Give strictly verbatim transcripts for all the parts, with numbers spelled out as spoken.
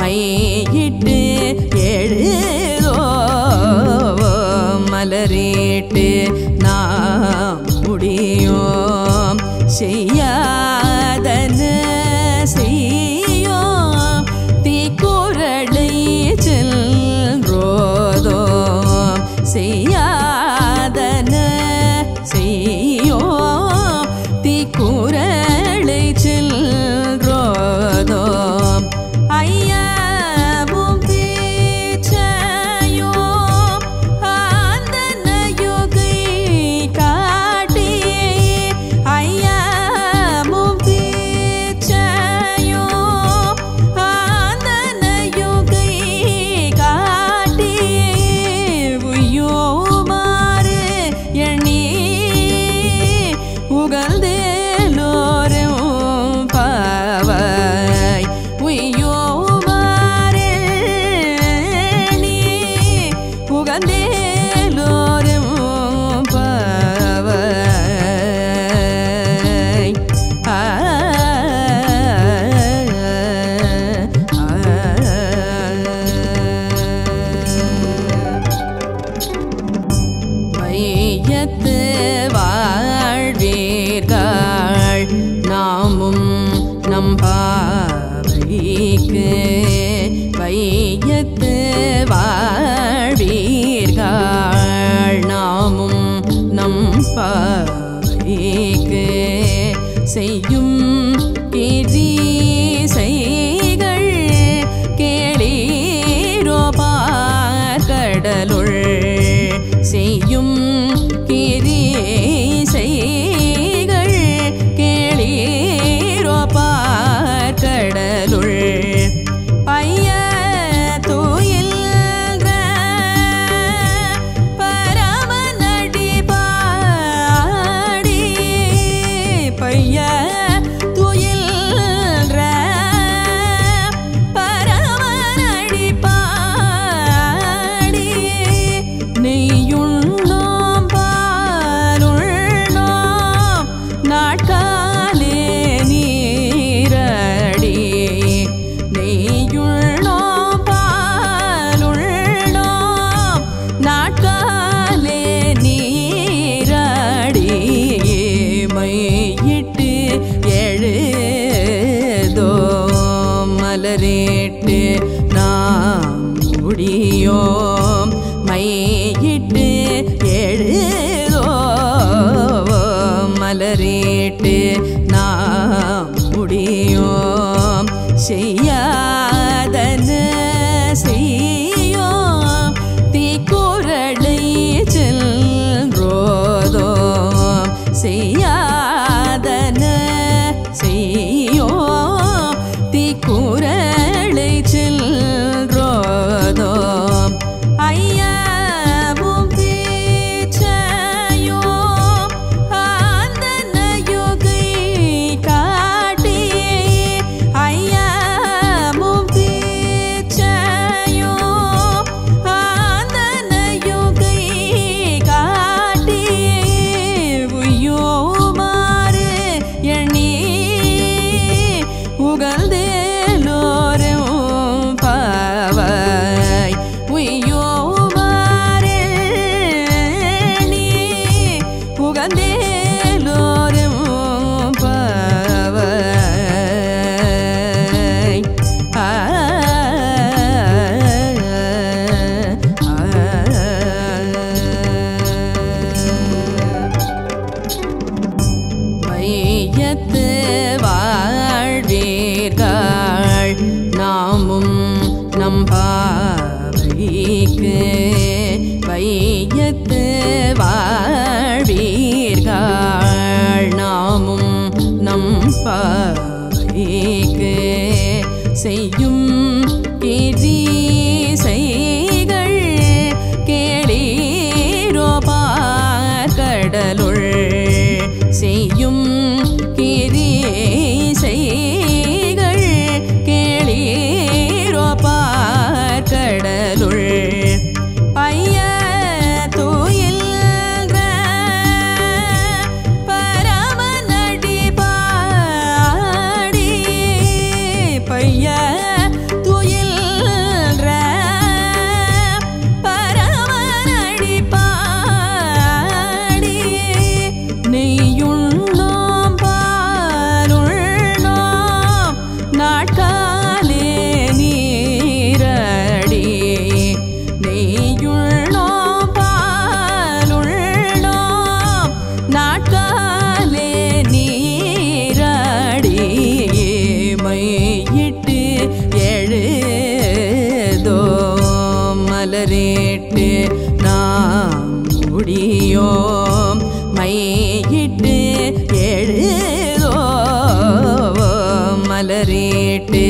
மையிட்டு எழுதோம் மலரீட்டு நாம் முடியோம் செய்யாதன செய்யோம் தீக்குறளை செல்றோதோம் செய்யாதன செய்யோம் தீக்குறளை செல்றோதோம் வையத்து வாழ்வீர்கள் நாமும் நம் பாவைக்கு செய்யும் இசைகள் கேளீரோ பாக்கடலுள் செய்யும் இசைகள் கேளீரோ பாக்கடலுள் மலரேட்டு நாம் முடியோம் மையிட்டு எழுதோம் மலரேட்டு நாம் முடியோம் செய்யாதன செய்யோம் தீக்குறளை செல்றோதோம் செய்யாதன செய்யோம் குரளை செல்றோதோம் ஐயாவும் வீச்சையோ ஆந்தனையுகை காட்டி ஐயாவும் வீச்சையோ ஆந்தனையுகை காட்டி உய்யோ மாறு எண்ணி உகழ்ந்தே வையத்து வாழ்வீர்கள் நாமும் நம் பாவைக்கு வையத்து வாழ்வீர்கள் நாமும் நம் பாவைக்கு செய்யும் இசைகள் கேளீரோ பாக்கடலுள் செய்யும் இசைகள் கேளீரோ பாக்கடலுள் பையத்து பரமநடி பாடி பைய மணியோம் மையிட்டு எழுதோம் மலரீட்டு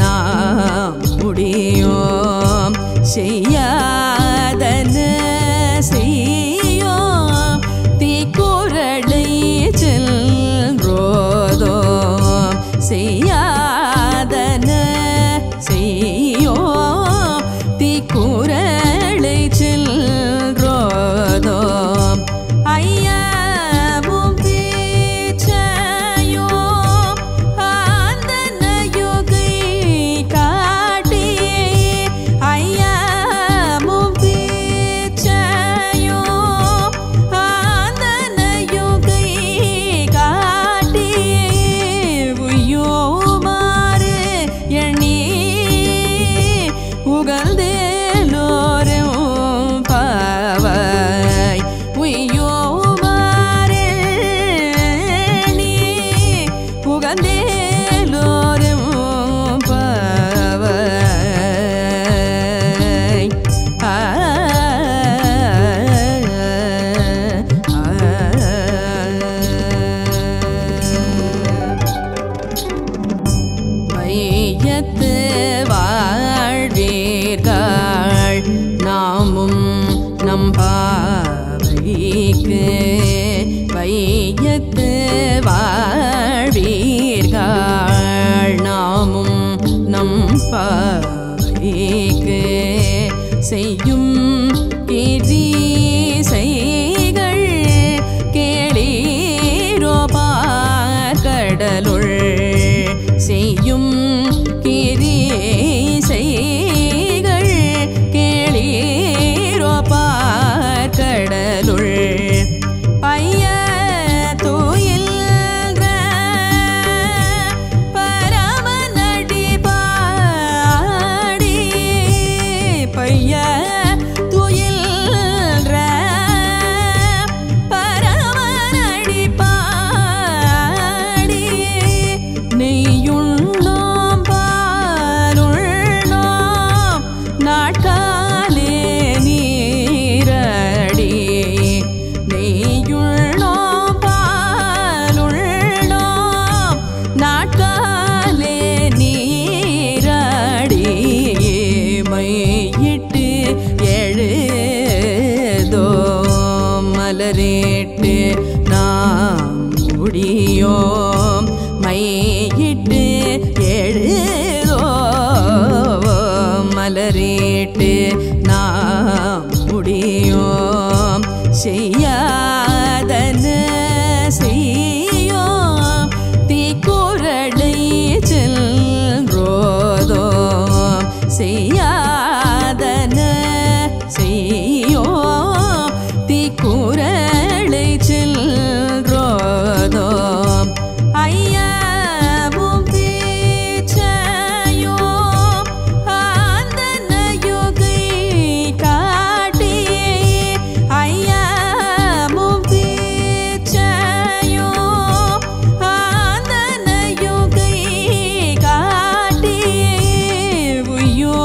நாம் முடியோம் செய்யாதன செய்யோம் தீக்குறளை செல்றோதோம் செய்யாதன செய்யோம் தீக்குறளை வையத்து வாழ்வீர்கள் நாமும் நம் பாவைக்கு செய்யும் இசைகள் கேளீரோ பாக்கடலுள் செய்யும் இசைகள் கேளீரோ பாக்கடலுள் மலரேட்டு நாம் முடியோம் மையிட்டு எழுதோம் மலரேட்டு நாம் முடியோம் செய்யாதன செய்யோம் தீக்குறளை செல்றோதோம் செய்யாதன செய்யோம் குரளை செல்றோதோம் ஐயாவும் பேச்சையோ ஆந்தனையுகை காட்டி ஐயாவும் பேச்சையோ ஆந்தனையுகை காட்டி உய்யோ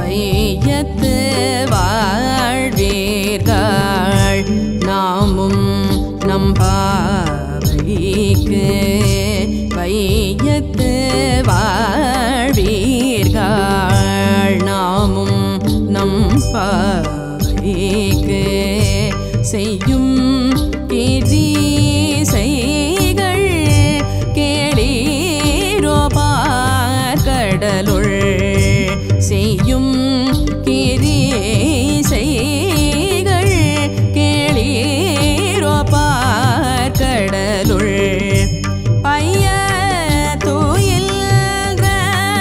वैयत्तु वाझ्वीर्गळ नामुं नंपायिके सेयुं गिरिसैगळ केळिरोपार् कडलुळ सेयुं गिरिसैगळ केळिरोपार् कडलुळ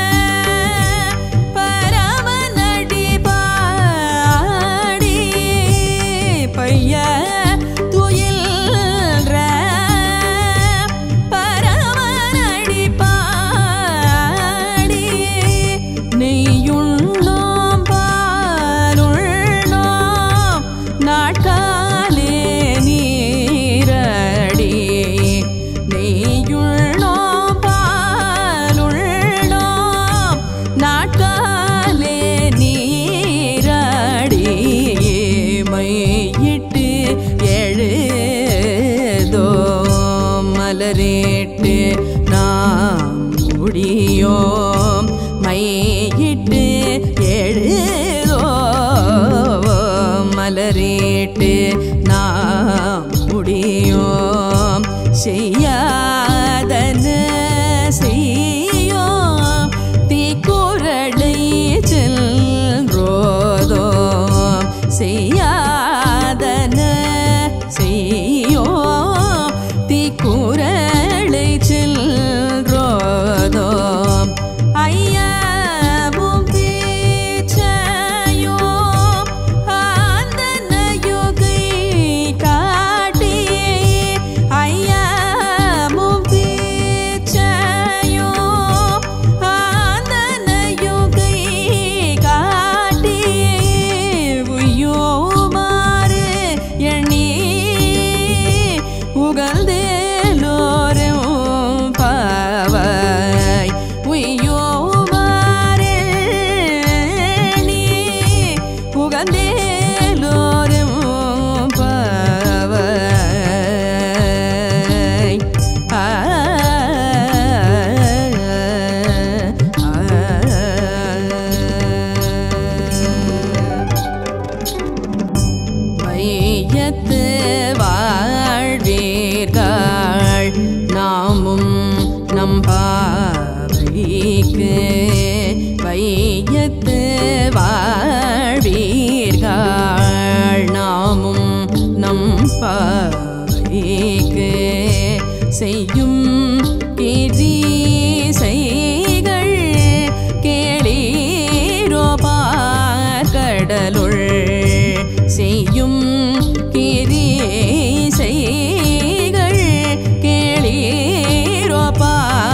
गिरिसैगळ केळिरोपार्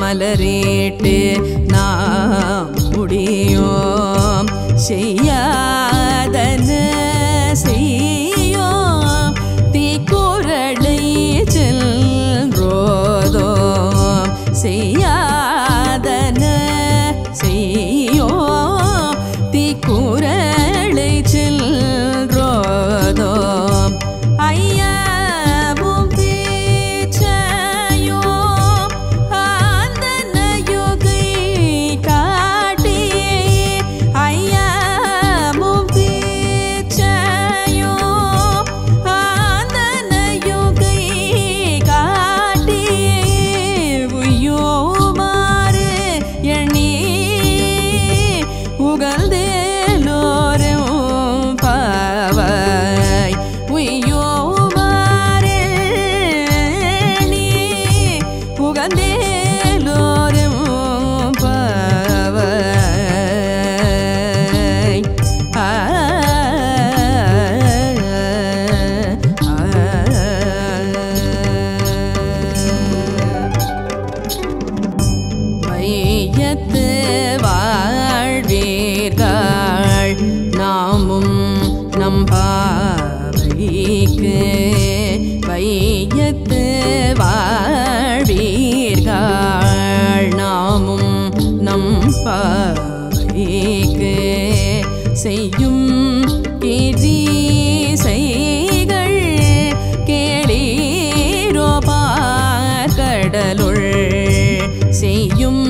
மலரேட்டு நாம் உடியோம் செய்யாதன செய்யோம் தீக்குரளை செல்றோதோம் செய்யாதன செய்யோம் தீக்குரளை செல்றோதோம் ஐயா வையத்து வாழ்வீர்கள் நாமும் நம் பாவைக்கு வையத்து வாழ்வீர்கள் நாமும் நம் பாவைக்கு செய்யும் கீதி செய்கள் கேளீரோ பாக்கடலுள் செய்யும்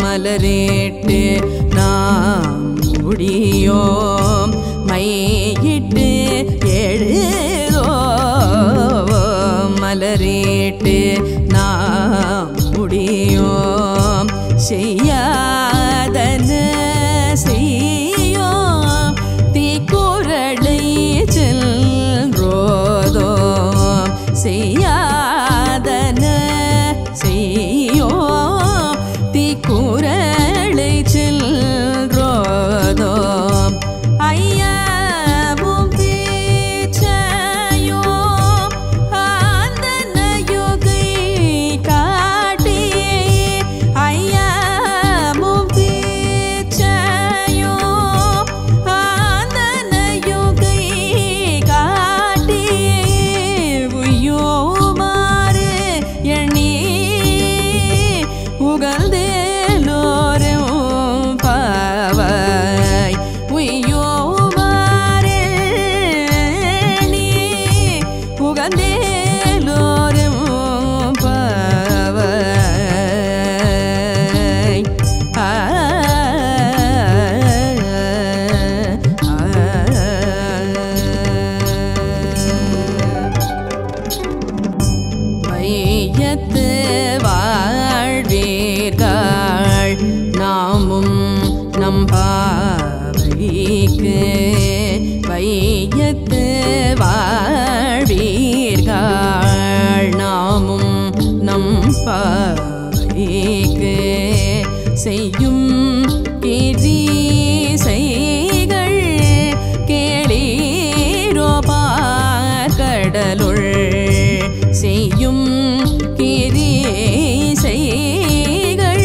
மலரேட்டு நாம் உடியோம் மையிட்டு எழுதோம் மலரேட்டு நாம் உடியோம் செய்யாதன செய்யோம் தீக்குரளை செல்றோதோம் செய்யாதன செய்யோம் குரளை செல்றோதோ ஐயா வாழ்வீர்கள் நாமும் நம் பாவைக்கு வையத்து வாழ்வீர்கள் நாமும் நம் பாவைக்கு செய்யும் கீதி செய்கள் கேளீரோ பாக்கடலுள் செய்யும் கீதி செய்கள்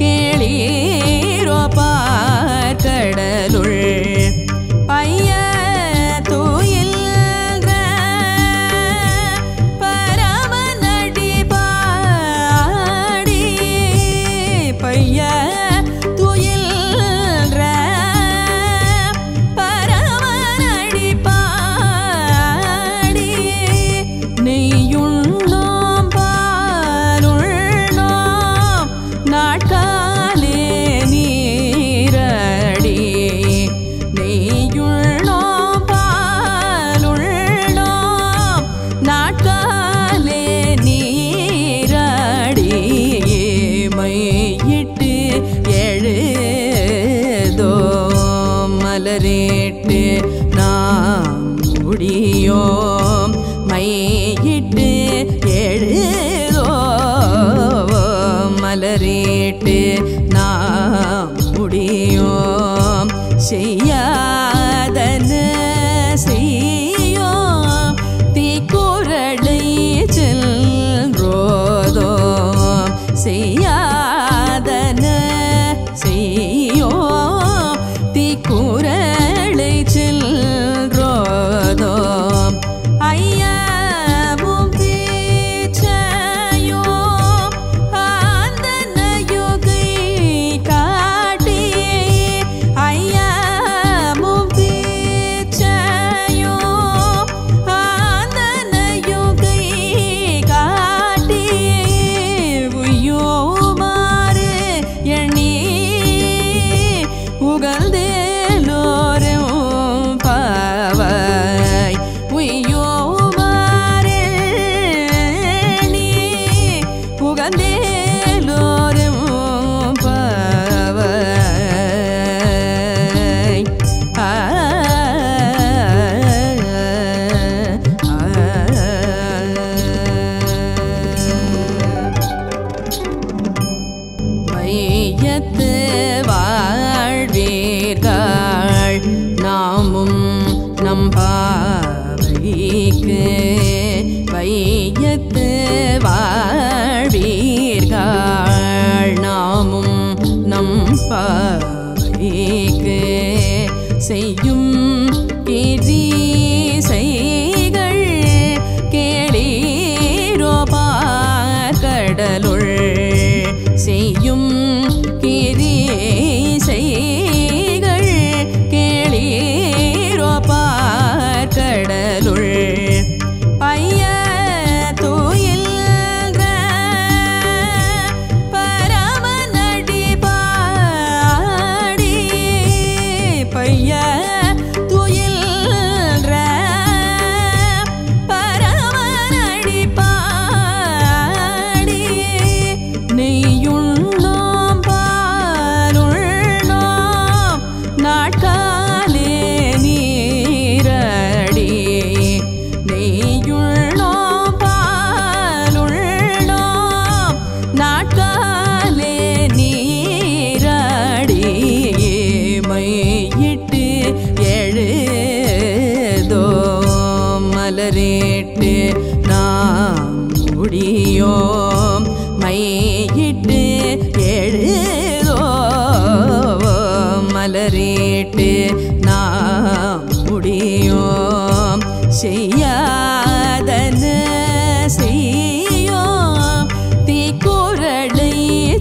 கேளீரோ பாக்கடலுள் பையத்து பரம நடி பாடி பைய மலகிட்டு எழுதோ மலரிட்டு நாம் முடியோம் செய்யாதன செய்யோம் தீக்குறளை செல்றோதோம் செய்யாதன செய்யோம் தீக்குறளை செல்றோதோம் வையத்து வாழ்வீர்கள் நாமும் நம் பாவைக்கு வையத்து வாழ்வீர்கள் நாமும் நம் பாவைக்கு செய்யும் கிரி செய்கள் கேளீரோ பாக்கடலுள் செய்யும் கிரி செய்கள் கேளீரோ பாக்கடலுள் மலரிட்டு நாம் முடியோம் மையிட்டு எழுதோ மலரிட்டு நாம் முடியோம் செய்யாதன செய்யோம் தீக்குறளை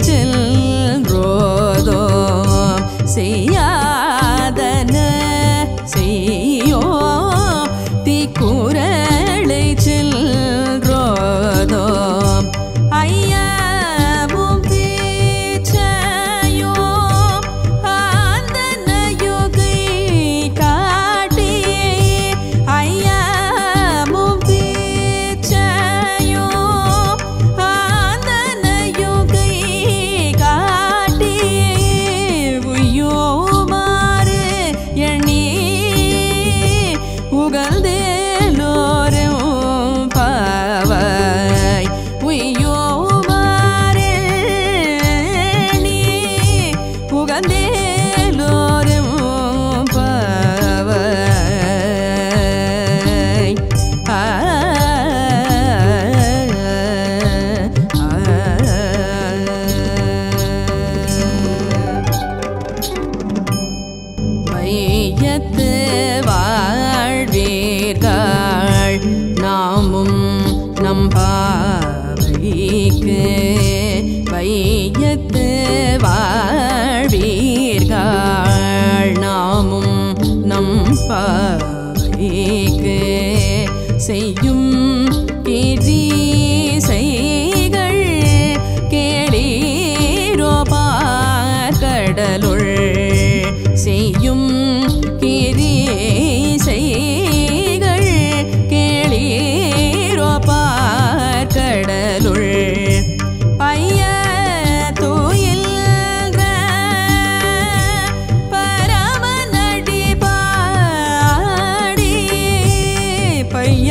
செல்றோதோம் செய்யாதன செய்யோம் குரளை செல்றோதோம் ஐயாவும் பேச்சையோ ஆந்தனையுகை காட்டி ஐயாவும் பேச்சையோ ஆந்தனையுகை காட்டி உய்யோ மாறு எண்ணி உகழ்ந்தே வையத்து வாழ்வீர்கள் நாமும் நம் பாவைக்கு வையத்து வாழ்வீர்கள் நாமும் நம் பாவைக்கு செய்யும் கிரி செய்கள் கேளீரோ பாக்கடலுள் செய்யும் கிரி செய்கள் கேளீரோ பாக்கடலுள் பையத்து பரமநடி பாடி பைய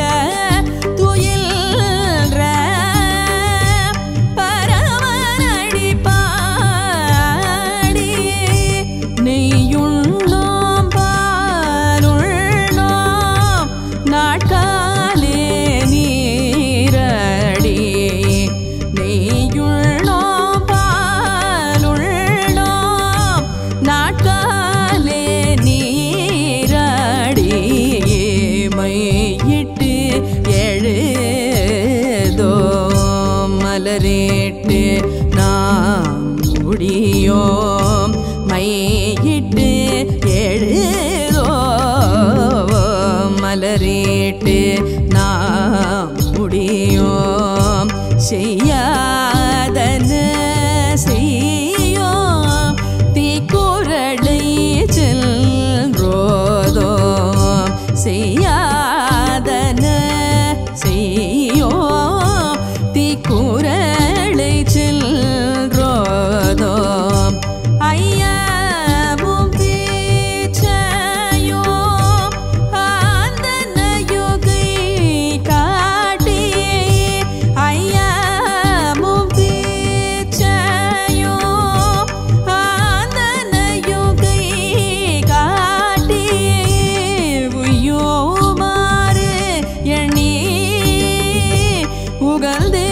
மலரேட்டு நாம் முடியோம் செய்யாதன செய்யோம் தீக்குறளை செல்றோதோம் செய்யாதன செய்யோம் தீக்குறளை செல்றோதோம் ஐயா गंदे